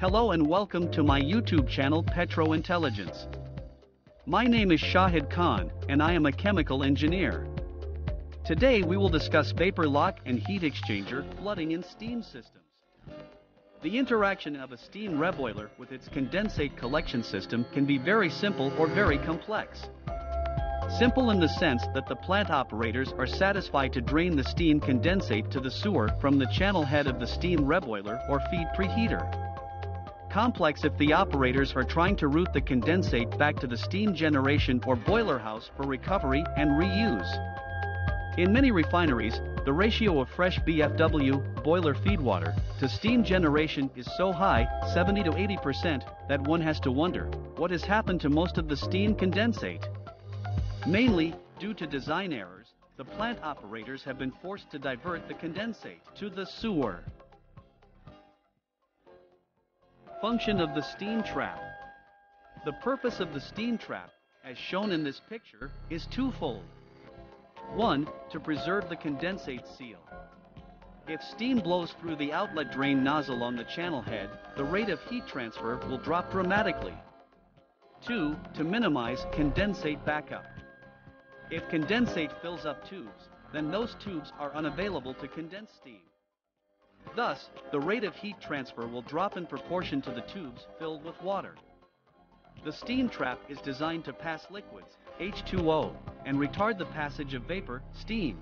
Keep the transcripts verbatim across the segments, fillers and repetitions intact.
Hello and welcome to my YouTube channel Petro Intelligence. My name is Shahid Khan, and I am a chemical engineer. Today we will discuss vapor lock and heat exchanger flooding in steam systems. The interaction of a steam reboiler with its condensate collection system can be very simple or very complex. Simple in the sense that the plant operators are satisfied to drain the steam condensate to the sewer from the channel head of the steam reboiler or feed preheater. Complex if the operators are trying to route the condensate back to the steam generation or boiler house for recovery and reuse. In many refineries, the ratio of fresh B F W, boiler feedwater, to steam generation is so high, seventy to eighty percent, that one has to wonder, what has happened to most of the steam condensate? Mainly, due to design errors, the plant operators have been forced to divert the condensate to the sewer. Function of the steam trap. The purpose of the steam trap, as shown in this picture, is twofold. One, to preserve the condensate seal. If steam blows through the outlet drain nozzle on the channel head, the rate of heat transfer will drop dramatically. Two, to minimize condensate backup. If condensate fills up tubes, then those tubes are unavailable to condense steam. Thus, the rate of heat transfer will drop in proportion to the tubes filled with water. The steam trap is designed to pass liquids, H two O, and retard the passage of vapor, steam.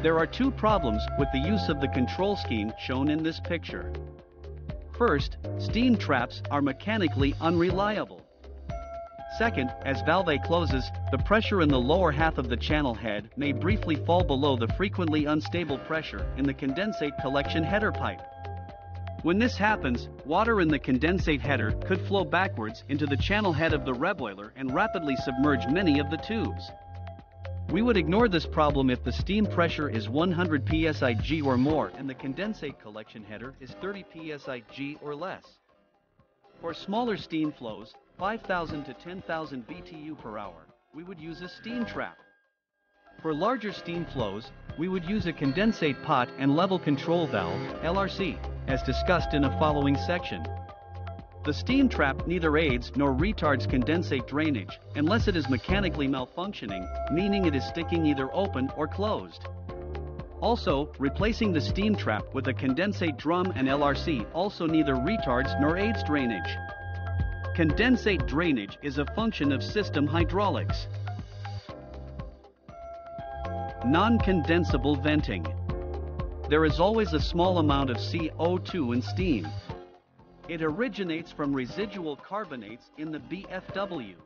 There are two problems with the use of the control scheme shown in this picture. First, steam traps are mechanically unreliable. Second, as valve closes, the pressure in the lower half of the channel head may briefly fall below the frequently unstable pressure in the condensate collection header pipe. When this happens, water in the condensate header could flow backwards into the channel head of the reboiler and rapidly submerge many of the tubes. We would ignore this problem if the steam pressure is one hundred P S I G or more and the condensate collection header is thirty P S I G or less. For smaller steam flows, five thousand to ten thousand B T U per hour, we would use a steam trap. For larger steam flows, we would use a condensate pot and level control valve, L R C, as discussed in a following section. The steam trap neither aids nor retards condensate drainage unless it is mechanically malfunctioning, meaning it is sticking either open or closed. Also, replacing the steam trap with a condensate drum and L R C also neither retards nor aids drainage. Condensate drainage is a function of system hydraulics. Non-condensable venting. There is always a small amount of C O two in steam. It originates from residual carbonates in the B F W.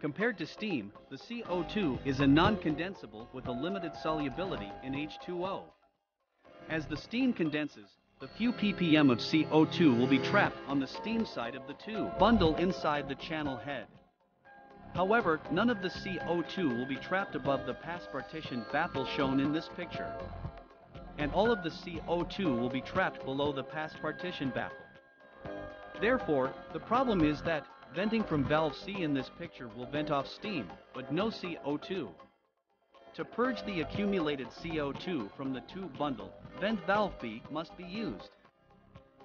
Compared to steam, the C O two is a non-condensable with a limited solubility in H two O. As the steam condenses, the few ppm of C O two will be trapped on the steam side of the tube bundle inside the channel head. However, none of the C O two will be trapped above the pass partition baffle shown in this picture. And all of the C O two will be trapped below the pass partition baffle. Therefore, the problem is that venting from valve C in this picture will vent off steam, but no C O two. To purge the accumulated C O two from the tube bundle, vent valve B must be used.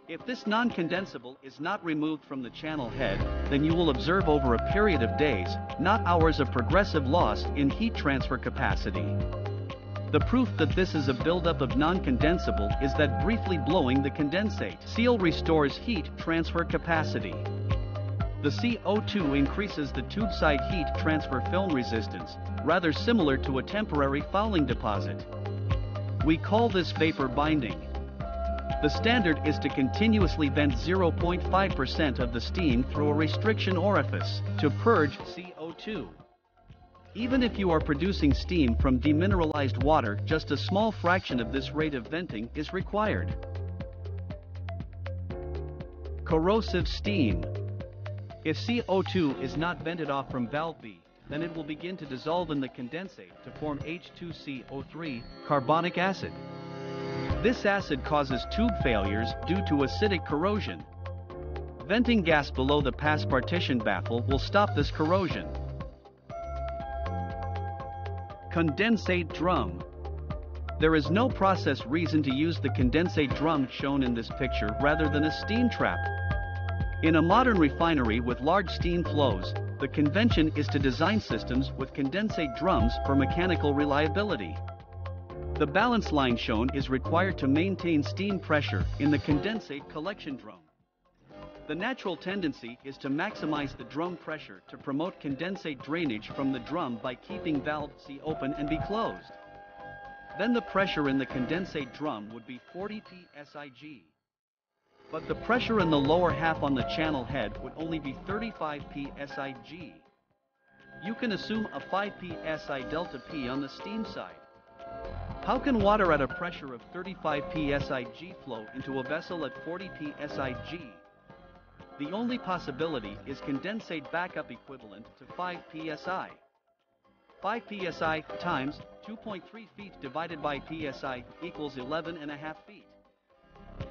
If this non-condensable is not removed from the channel head, then you will observe over a period of days, not hours, of progressive loss in heat transfer capacity. The proof that this is a buildup of non-condensable is that briefly blowing the condensate seal restores heat transfer capacity. The C O two increases the tube-side heat transfer film resistance, rather similar to a temporary fouling deposit. We call this vapor binding. The standard is to continuously vent zero point five percent of the steam through a restriction orifice to purge C O two. Even if you are producing steam from demineralized water, just a small fraction of this rate of venting is required. Corrosive steam. If C O two is not vented off from valve B, then it will begin to dissolve in the condensate to form H two C O three, carbonic acid. This acid causes tube failures due to acidic corrosion. Venting gas below the pass partition baffle will stop this corrosion. Condensate drum. There is no process reason to use the condensate drum shown in this picture rather than a steam trap. In a modern refinery with large steam flows, the convention is to design systems with condensate drums for mechanical reliability. The balance line shown is required to maintain steam pressure in the condensate collection drum. The natural tendency is to maximize the drum pressure to promote condensate drainage from the drum by keeping valve C open and B closed. Then the pressure in the condensate drum would be forty P S I G. But the pressure in the lower half on the channel head would only be thirty-five P S I G. You can assume a five P S I delta P on the steam side. How can water at a pressure of thirty-five P S I G flow into a vessel at forty P S I G? The only possibility is condensate backup equivalent to five P S I. five P S I times two point three feet divided by P S I equals eleven and a half feet,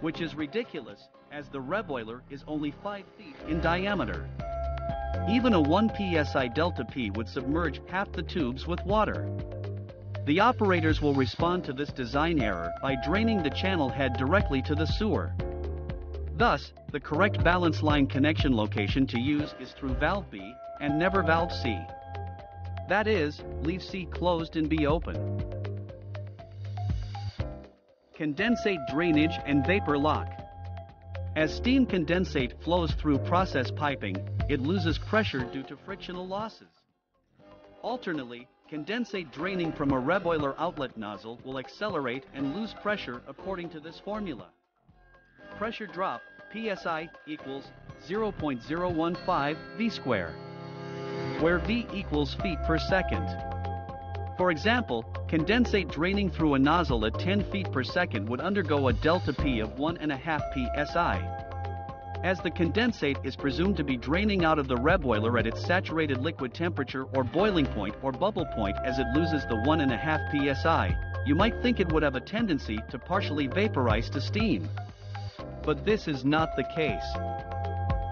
which is ridiculous, as the reboiler is only five feet in diameter. Even a one P S I delta P would submerge half the tubes with water. The operators will respond to this design error by draining the channel head directly to the sewer. Thus, the correct balance line connection location to use is through valve B and never valve C. That is, leave C closed and B open. Condensate drainage and vapor lock. As steam condensate flows through process piping, it loses pressure due to frictional losses. Alternately, condensate draining from a reboiler outlet nozzle will accelerate and lose pressure according to this formula. Pressure drop, P S I, equals zero point zero one five V squared, where V equals feet per second. For example, condensate draining through a nozzle at ten feet per second would undergo a delta P of one point five P S I. As the condensate is presumed to be draining out of the reboiler at its saturated liquid temperature or boiling point or bubble point as it loses the one point five P S I, you might think it would have a tendency to partially vaporize to steam. But this is not the case.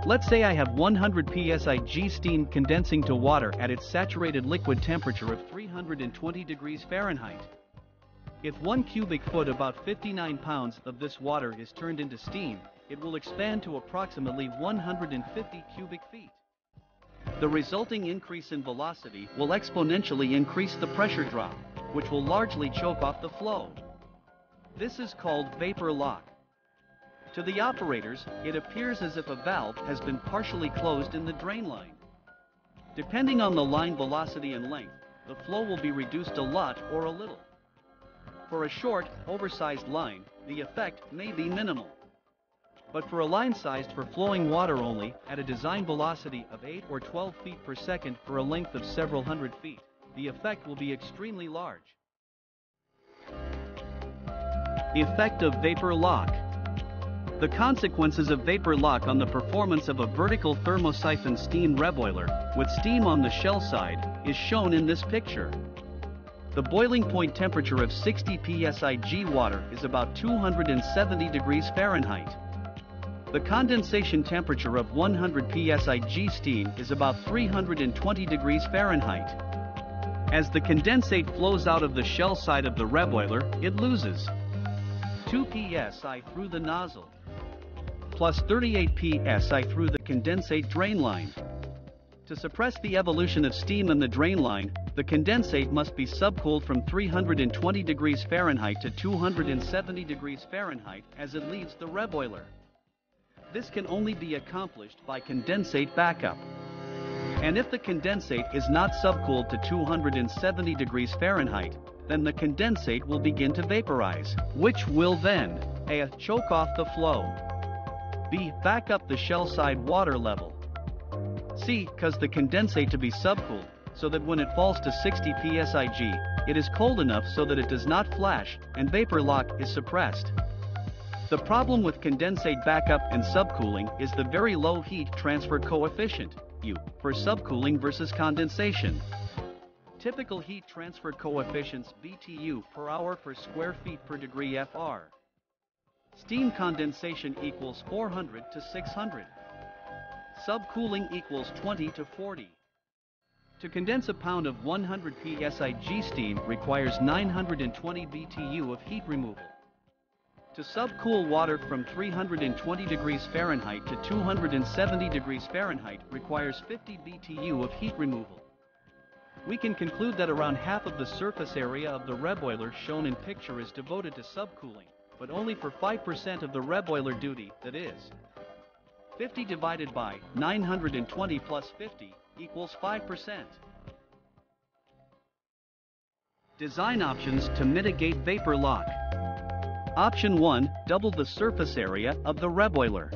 Let's say I have one hundred P S I G steam condensing to water at its saturated liquid temperature of three hundred twenty degrees Fahrenheit. If one cubic foot, about fifty-nine pounds, of this water is turned into steam, it will expand to approximately one hundred fifty cubic feet. The resulting increase in velocity will exponentially increase the pressure drop, which will largely choke off the flow. This is called vapor lock. To the operators, it appears as if a valve has been partially closed in the drain line. Depending on the line velocity and length, the flow will be reduced a lot or a little. For a short, oversized line, the effect may be minimal. But for a line sized for flowing water only, at a design velocity of eight or twelve feet per second for a length of several hundred feet, the effect will be extremely large. Effect of vapor lock. The consequences of vapor lock on the performance of a vertical thermosiphon steam reboiler, with steam on the shell side, is shown in this picture. The boiling point temperature of sixty P S I G water is about two hundred seventy degrees Fahrenheit. The condensation temperature of one hundred P S I G steam is about three hundred twenty degrees Fahrenheit. As the condensate flows out of the shell side of the reboiler, it loses two P S I through the nozzle, plus thirty-eight P S I through the condensate drain line. To suppress the evolution of steam in the drain line, the condensate must be subcooled from three hundred twenty degrees Fahrenheit to two hundred seventy degrees Fahrenheit as it leaves the reboiler. This can only be accomplished by condensate backup. And if the condensate is not subcooled to two hundred seventy degrees Fahrenheit, then the condensate will begin to vaporize, which will then A. choke off the flow, B. back up the shell side water level, C. cause the condensate to be subcooled, so that when it falls to sixty P S I G, it is cold enough so that it does not flash, and vapor lock is suppressed. The problem with condensate backup and subcooling is the very low heat transfer coefficient, U, for subcooling versus condensation. Typical heat transfer coefficients B T U per hour per square feet per degree F R. Steam condensation equals four hundred to six hundred. Subcooling equals twenty to forty. To condense a pound of one hundred P S I G steam requires nine hundred twenty B T U of heat removal. To subcool water from three hundred twenty degrees Fahrenheit to two hundred seventy degrees Fahrenheit requires fifty B T U of heat removal. We can conclude that around half of the surface area of the reboiler shown in picture is devoted to subcooling, but only for five percent of the reboiler duty, that is, fifty divided by nine hundred twenty plus fifty equals five percent. Design options to mitigate vapor lock. Option one. Double the surface area of the reboiler.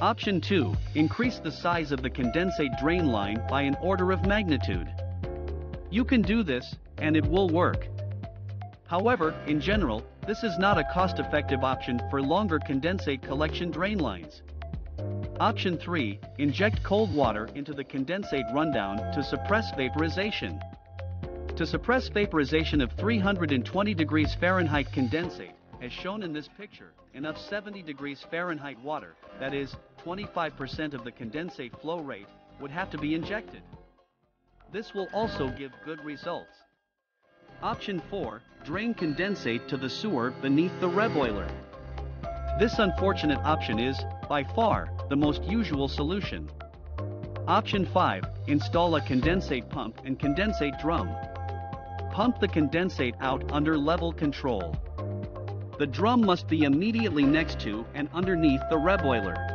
Option two. Increase the size of the condensate drain line by an order of magnitude. You can do this, and it will work. However, in general, this is not a cost-effective option for longer condensate collection drain lines. Option three. Inject cold water into the condensate rundown to suppress vaporization. To suppress vaporization of three hundred twenty degrees Fahrenheit condensate, as shown in this picture, enough seventy degrees Fahrenheit water, that is, twenty-five percent of the condensate flow rate, would have to be injected. This will also give good results. Option four. Drain condensate to the sewer beneath the reboiler. This unfortunate option is, by far, the most usual solution. Option five. Install a condensate pump and condensate drum. Pump the condensate out under level control. The drum must be immediately next to and underneath the reboiler.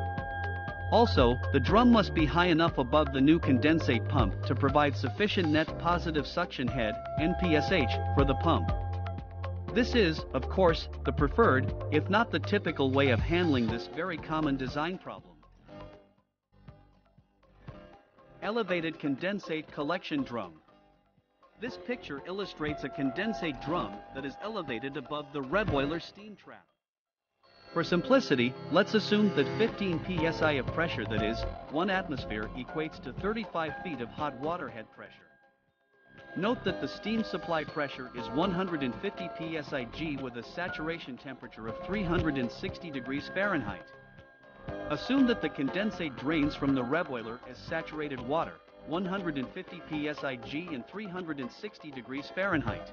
Also, the drum must be high enough above the new condensate pump to provide sufficient net positive suction head, N P S H, for the pump. This is, of course, the preferred, if not the typical way of handling this very common design problem. Elevated condensate collection drum. This picture illustrates a condensate drum that is elevated above the reboiler steam trap. For simplicity, let's assume that fifteen P S I of pressure, that is, one atmosphere, equates to thirty-five feet of hot water head pressure. Note that the steam supply pressure is one hundred fifty P S I G with a saturation temperature of three hundred sixty degrees Fahrenheit. Assume that the condensate drains from the reboiler as saturated water, one hundred fifty P S I G and three hundred sixty degrees Fahrenheit.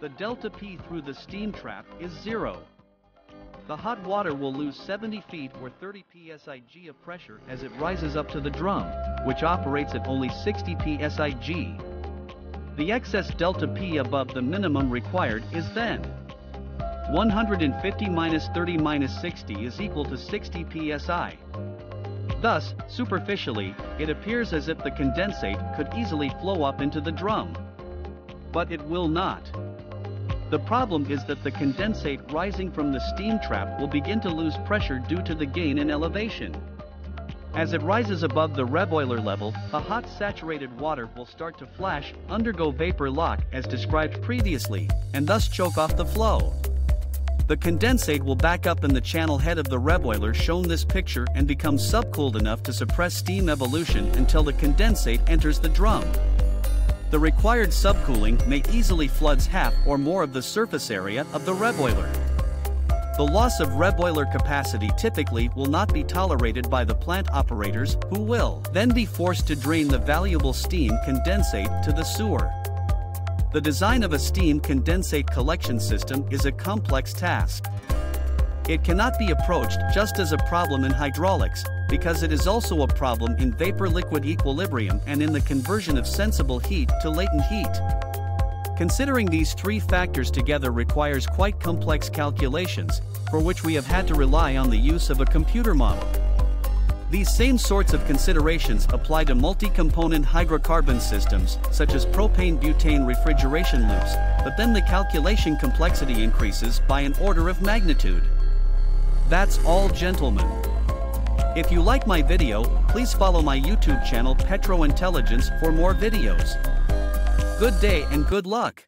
The delta P through the steam trap is zero. The hot water will lose seventy feet or thirty P S I G of pressure as it rises up to the drum, which operates at only sixty P S I G. The excess delta P above the minimum required is then one hundred fifty minus thirty minus sixty is equal to sixty P S I. Thus, superficially, it appears as if the condensate could easily flow up into the drum. But it will not. The problem is that the condensate rising from the steam trap will begin to lose pressure due to the gain in elevation. As it rises above the reboiler level, a hot saturated water will start to flash, undergo vapor lock as described previously, and thus choke off the flow. The condensate will back up in the channel head of the reboiler shown this picture and become subcooled enough to suppress steam evolution until the condensate enters the drum. The required subcooling may easily floods half or more of the surface area of the reboiler. The loss of reboiler capacity typically will not be tolerated by the plant operators, who will then be forced to drain the valuable steam condensate to the sewer. The design of a steam condensate collection system is a complex task. It cannot be approached just as a problem in hydraulics, because it is also a problem in vapor-liquid equilibrium and in the conversion of sensible heat to latent heat. Considering these three factors together requires quite complex calculations, for which we have had to rely on the use of a computer model. These same sorts of considerations apply to multi-component hydrocarbon systems, such as propane-butane refrigeration loops, but then the calculation complexity increases by an order of magnitude. That's all, gentlemen. If you like my video, please follow my YouTube channel Petro Intelligence for more videos. Good day and good luck!